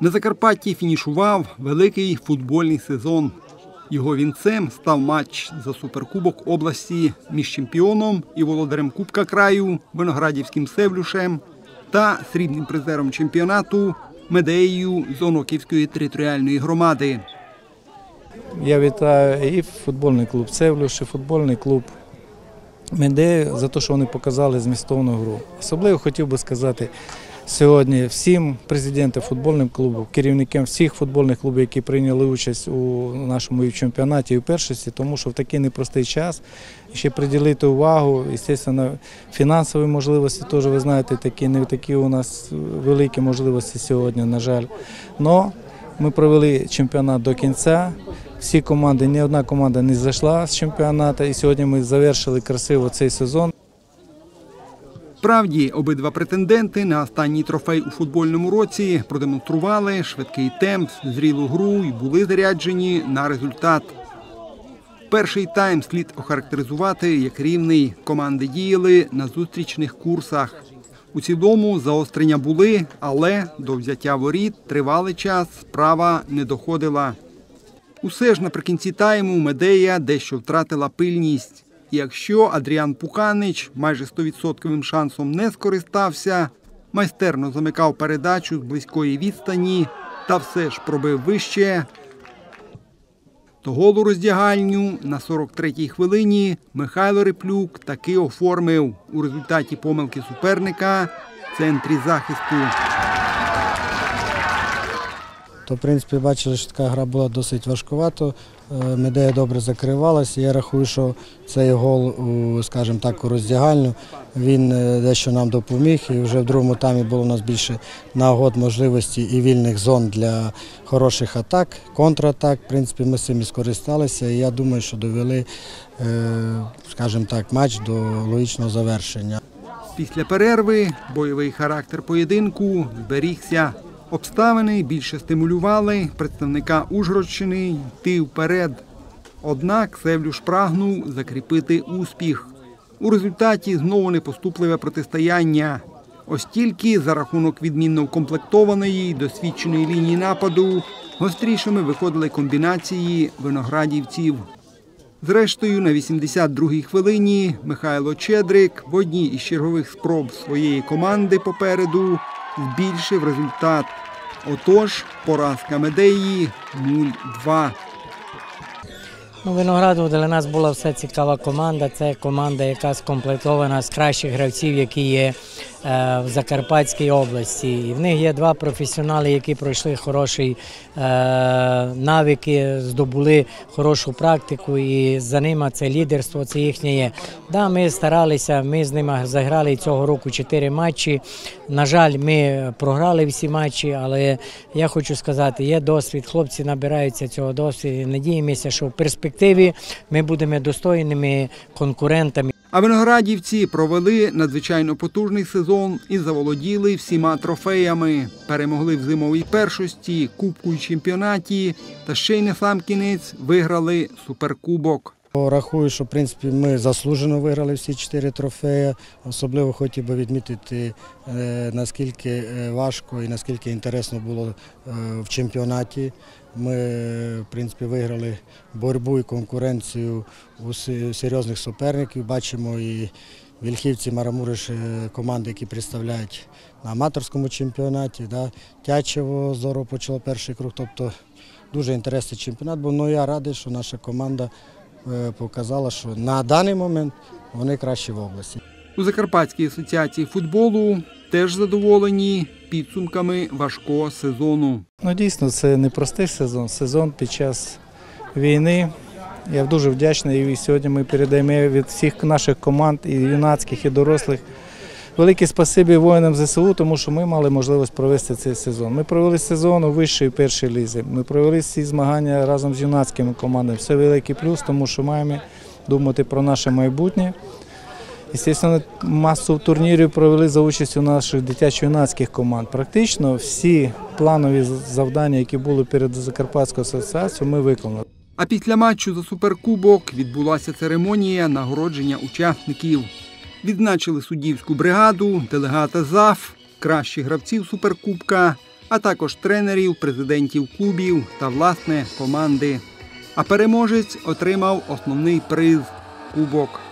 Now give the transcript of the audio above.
На Закарпатті фінішував великий футбольний сезон. Його вінцем став матч за Суперкубок області між чемпіоном і володарем Кубка краю виноградівським Севлюшем та срібним призером чемпіонату Медеєю з Оноківської територіальної громади. Я вітаю і футбольний клуб Севлюш, і футбольний клуб Медея за те, що вони показали змістовну гру. Особливо хотів би сказати сьогодні всім президентам футбольних клубів, керівникам всіх футбольних клубів, які прийняли участь у нашому чемпіонаті і у першості, тому що в такий непростий час ще приділити увагу, звісно, фінансові можливості, теж ви знаєте, не такі у нас великі можливості сьогодні, на жаль. Но ми провели чемпіонат до кінця, всі команди, ні одна команда не зійшла з чемпіонату, і сьогодні ми завершили красиво цей сезон. Справді, обидва претенденти на останній трофей у футбольному році продемонстрували швидкий темп, зрілу гру і були заряджені на результат. Перший тайм слід охарактеризувати як рівний. Команди діяли на зустрічних курсах. У цілому загострення були, але до взяття воріт тривалий час справа не доходила. Усе ж наприкінці тайму Медея дещо втратила пильність. Якщо Адріан Пуханич майже 100% шансом не скористався, майстерно замикав передачу з близької відстані та все ж пробив вище, то гол у роздягальню на 43-й хвилині Михайло Риплюк таки оформив у результаті помилки суперника в центрі захисту. То, в принципі, бачили, що така гра була досить важкувато, Медея добре закривалася. Я рахую, що цей гол, скажімо так, у роздягальню, він дещо нам допоміг. І вже в другому таймі було у нас більше нагод, можливості і вільних зон для хороших атак, контратак. В принципі, ми з цим і скористалися. І я думаю, що довели, скажімо так, матч до логічного завершення. Після перерви бойовий характер поєдинку зберігся. Обставини більше стимулювали представника Ужгородщини йти вперед. Однак Севлюш прагнув закріпити успіх. У результаті знову непоступливе протистояння. Ось тільки за рахунок відмінно укомплектованої досвідченої лінії нападу гострішими виходили комбінації виноградівців. Зрештою, на 82-й хвилині Михайло Чедрик в одній із чергових спроб своєї команди попереду збільшив результат. Отож, поразка Медеї 0-2. Виноградів для нас була все цікава команда. Це команда, яка скомплектована з кращих гравців, які є в Закарпатській області. І в них є два професіонали, які пройшли хороші навики, здобули хорошу практику, і за ними це лідерство, це їхнє є. Да, ми старалися, ми з ними заграли цього року 4 матчі. На жаль, ми програли всі матчі, але я хочу сказати, є досвід, хлопці набираються цього досвіду. Надіємося, що в перспективі ми будемо достойними конкурентами. А виноградівці провели надзвичайно потужний сезон і заволоділи всіма трофеями. Перемогли в зимовій першості, кубку і чемпіонаті, та ще й насамкінець виграли суперкубок. Рахую, що в принципі ми заслужено виграли всі 4 трофеї. Особливо хотів би відмітити, наскільки важко і наскільки інтересно було в чемпіонаті. Ми, в принципі, виграли боротьбу і конкуренцію у серйозних суперників. Бачимо і вільхівці, Марамуриш, команди, які представляють на аматорському чемпіонаті. Тячево здорово почало перший круг, тобто дуже інтересний чемпіонат був. Ну, я радий, що наша команда показала, що на даний момент вони кращі в області. У Закарпатській асоціації футболу теж задоволені підсумками важкого сезону. Ну, дійсно, це непростий сезон, сезон під час війни. Я дуже вдячний, і сьогодні ми передаємо від всіх наших команд, і юнацьких, і дорослих, велике спасибі воїнам ЗСУ, тому що ми мали можливість провести цей сезон. Ми провели сезон у вищій і першій лізі, ми провели всі змагання разом з юнацькими командами. Це великий плюс, тому що маємо думати про наше майбутнє. Звісно, масу турнірів провели за участю наших дитячо-юнацьких команд. Практично всі планові завдання, які були перед Закарпатською асоціацією, ми виконали. А після матчу за Суперкубок відбулася церемонія нагородження учасників. Відзначили суддівську бригаду, делегата ЗАФ, кращих гравців Суперкубка а також тренерів, президентів клубів та, власне, команди. А переможець отримав основний приз – кубок.